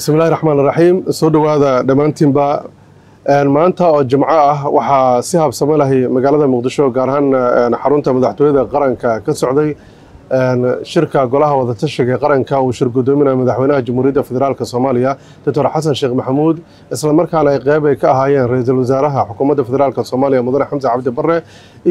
bismillaahi raxmaani raxiim soo dhawaada dhamaantiinba maanta oo jimco ah waxa si habsamo lahay magaalada muqdisho gaar ahaan xarunta madaxtooyada qaranka ka socday shirka golaha wadatashiga qaranka oo shir gudoominaya madaxweynaha jamhuuriyadda federaalka Soomaaliya Dr. Hassan Sheikh Mahamud isla markaana ay qayb ka ahaayeen ra'iisul wasaaraha xukuumadda federaalka Soomaaliya mudane Hamza Cabdi Barre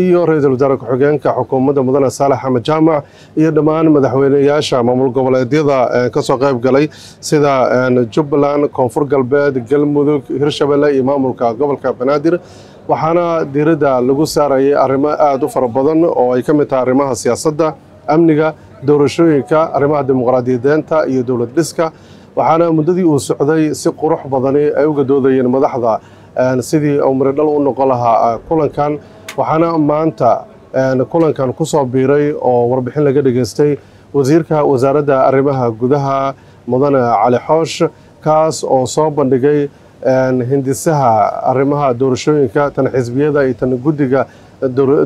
iyo ra'iisul wasaare ku-xigeenka xukuumadda mudane Salah Jamaa iyo dhammaan madaxweynayaasha maamul goboleedyada ka soo qayb galay sida Jubbaland, Koonfur Galbeed, Galmudug, Hirshabelle iyo maamulka gobolka Banaadir waxaana diiradda lagu saarayay arrimo aad u fara badan oo ay ka mid tahay arrimaha siyaasadda amniga doorashooyinka arrimaha dimuqraadiyadeenta iyo dawlad dhiska waxaana mudadii uu socday si qurux badan ay u gadoodayeen madaxda sidii oo maradhal u noqon lahaa kulankan waxaana maanta kulankan ku soo biiray oo warbixin laga dhageystay wasiirka wasaaradda arrimaha gudaha mudane Cali Xoosh kaas oo soo bandhigay hindisaha arrimaha doorashooyinka tan xisbiyada iyo tan guddiga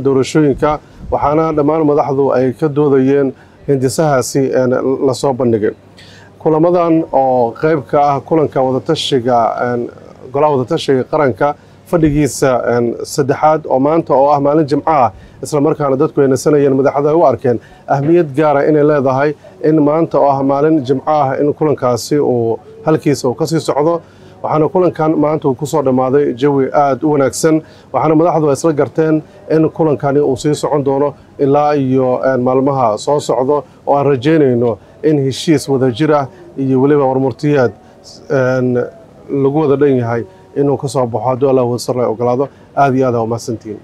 doorashooyinka waxaana dhammaan madaxdu ay ka doodayeen hindisahaasi la soo bandhigay kulamadan oo qayb ka ah kulanka wadatashiga golaha wadatashiga qaranka fadhigiisa saddexaad oo maanta oo ah maalin jimco ah isla markaana dadku ay nasanayeen madaxda ay u arkeen ahmiyad gaar ah inay leedahay in maanta oo ah maalin jimco ah in kulankaasi uu halkiisa uu kasii socdo waxaana kulankan maanta uu ku soo dhamaaday jawi aad u wanaagsan waxaana madaxdu ay isla garteen in kulankani uu sii socon doono ilaa iyo maalmaha soo socdo oo aan rajaynayno in heshiis wadajir ah iyo weliba warmurtiyeed lagu wada dhan yahay inuu ka soo baxo haddii Allahu subxaanahu wa ta'aala ogolaado aad iyo aad u mahadsantiin.